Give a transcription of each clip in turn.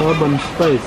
Urban space.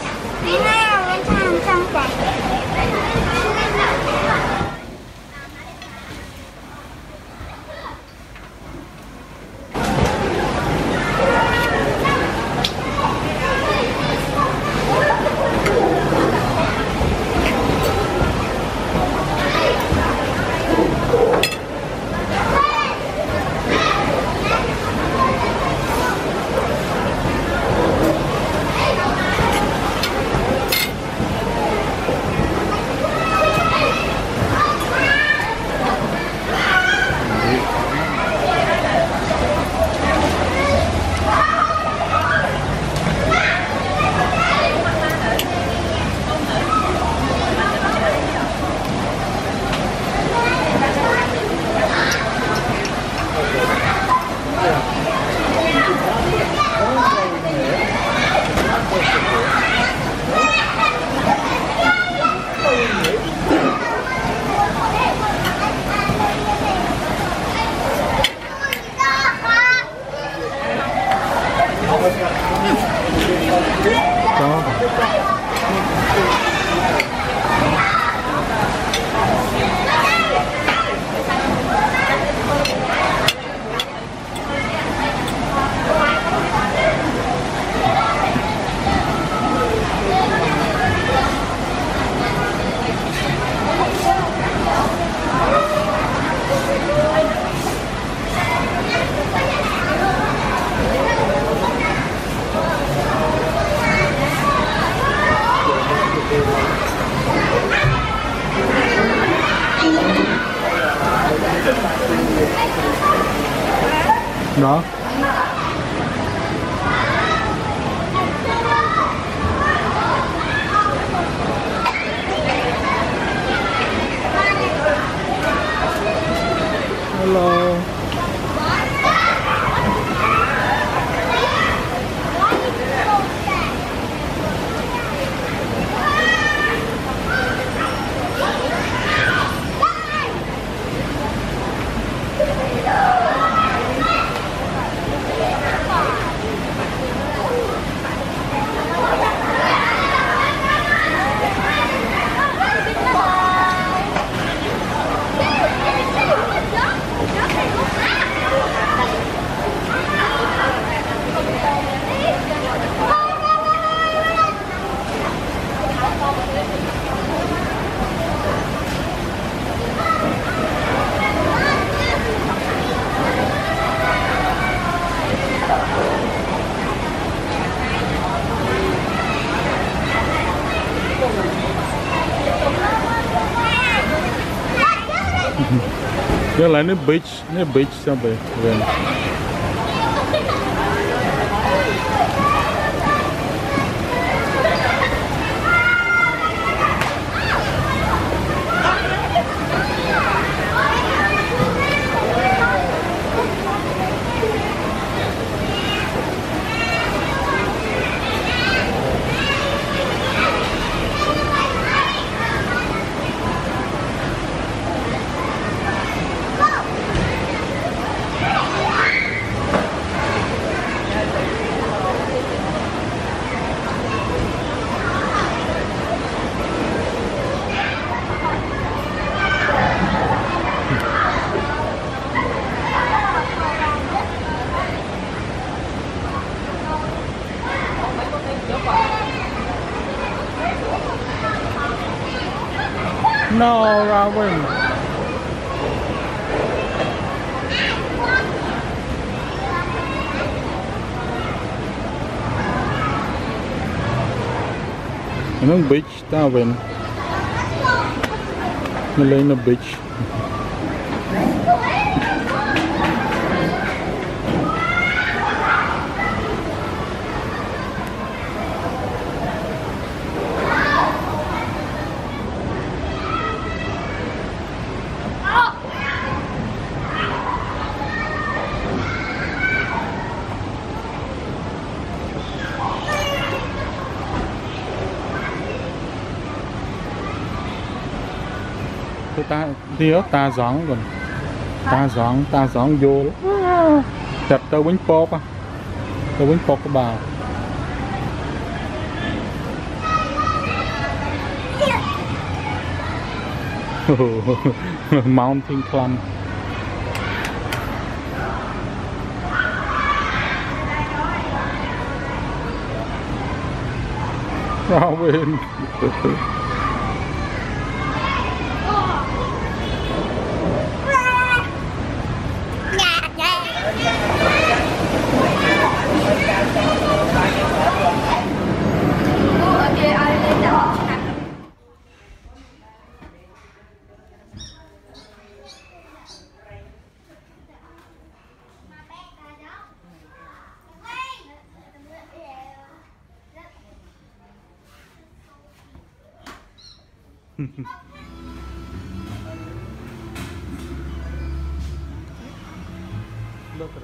Đó. Đó. Hello. Cái là nó beach sao vậy? No, Rawin. Anong beach, Rawin? Malay na beach. Ta giọng vô chặt tao quýnh pop á, tao quýnh pop của bà. Mountain climb. Rawin. Look at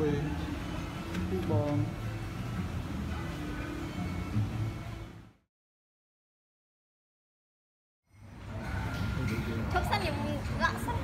quê, khu Bon. Thức xanh nhiều gọn sắc.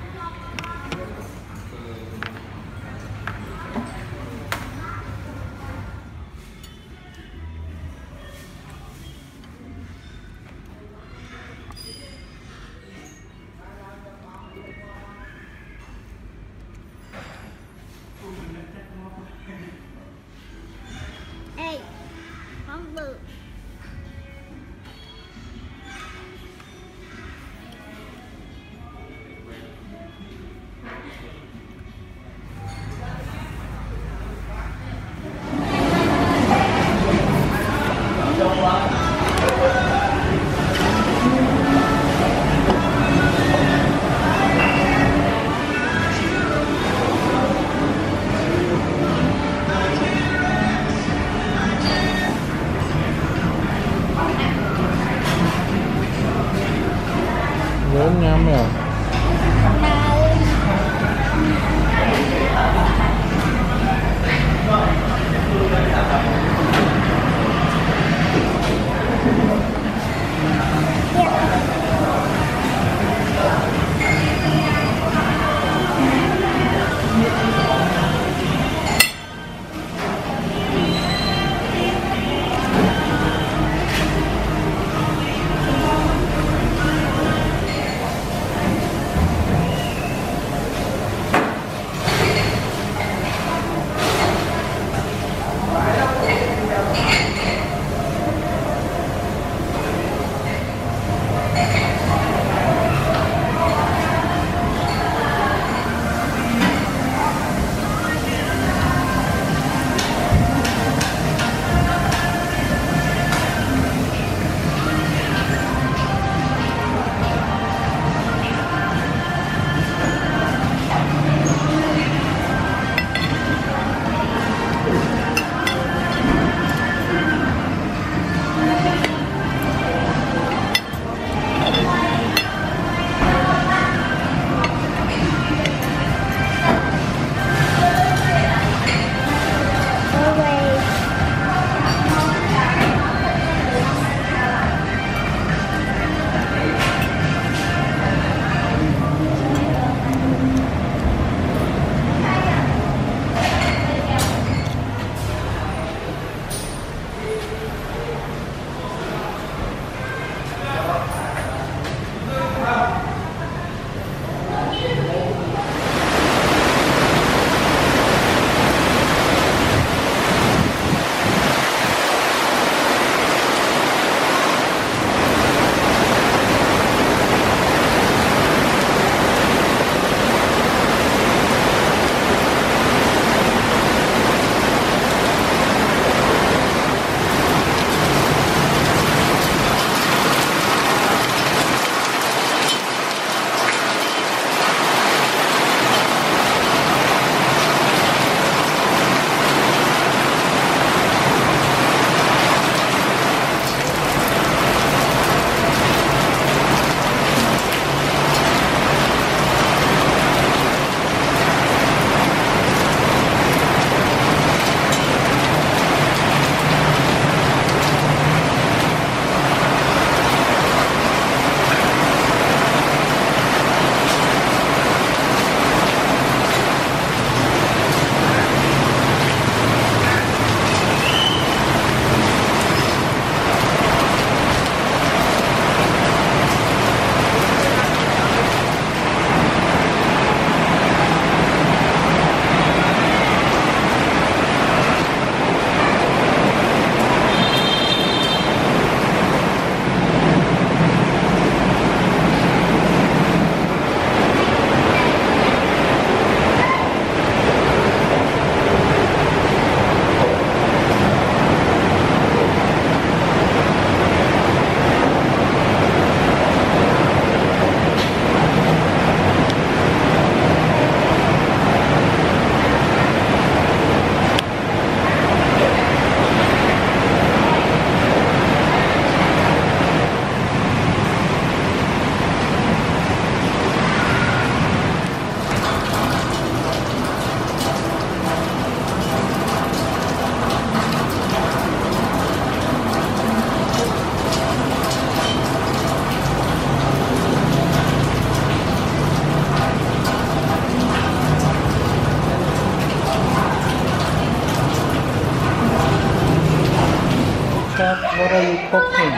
What are you cooking?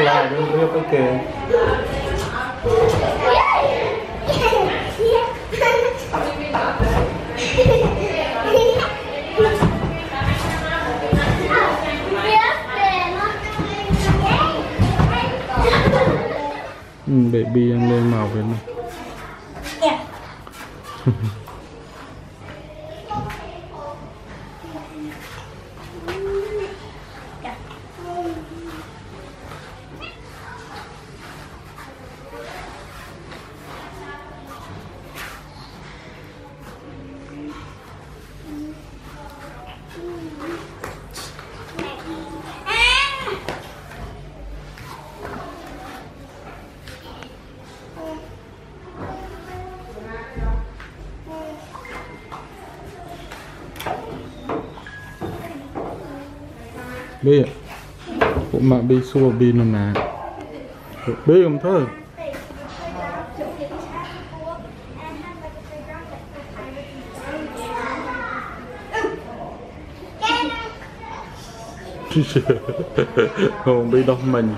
Lại đưa đưa cái kìa. Baby ăn lên màu vậy này. Bi ạ, cụ mạ bi xua bi nằm nà. Bi không thôi. Không bi đâu mình.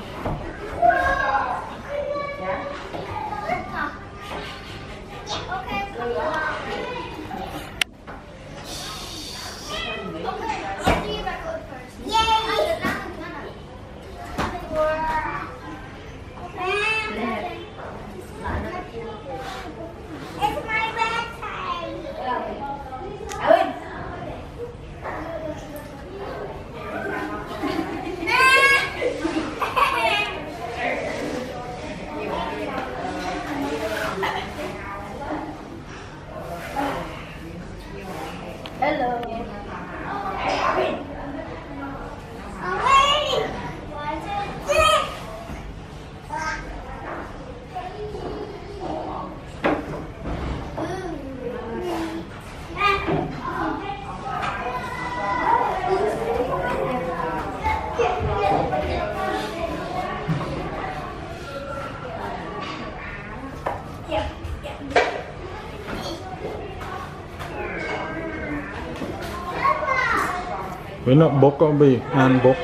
We're not book or be and box.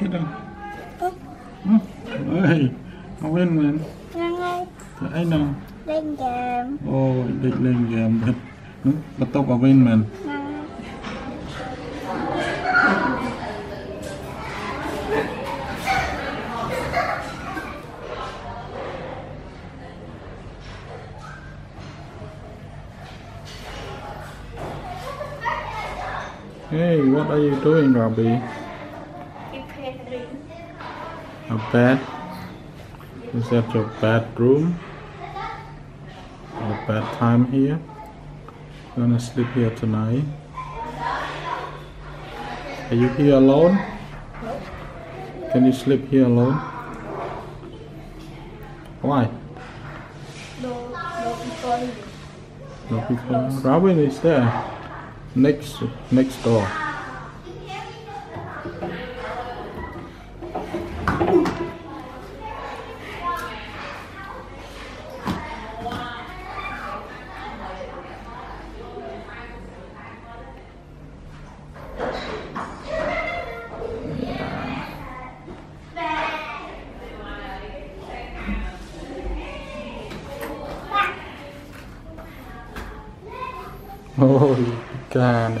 Cái đâu? Ơi, không biết mình. Ngon ơi. Thấy nào? Lên gàm. Ôi, định lên gàm bật. Bật tóc vào bên mình. Hey, what are you doing, Raby? A bed. This is your bedroom. Our bedtime here. We're gonna sleep here tonight. Are you here alone? No. Can you sleep here alone? Why? No people. No people. Rawin is there. Next door. Holy God.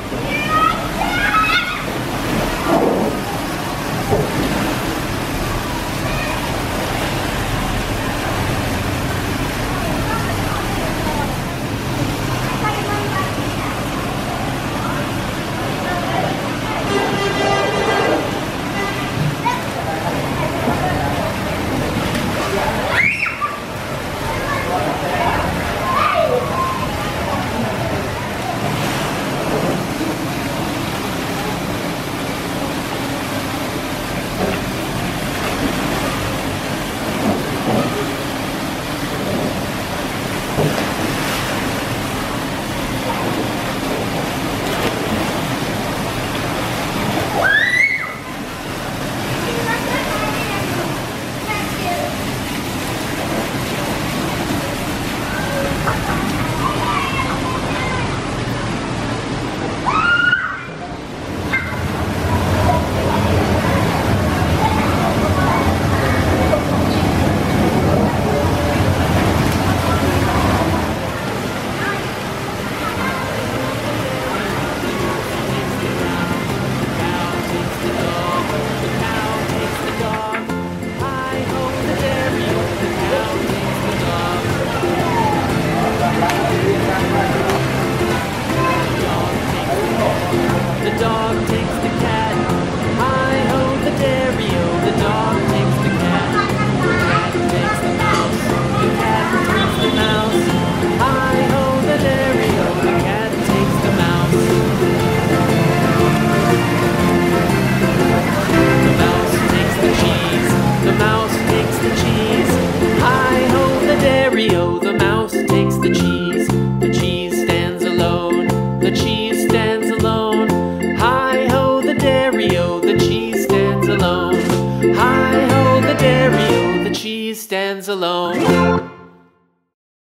Stands alone.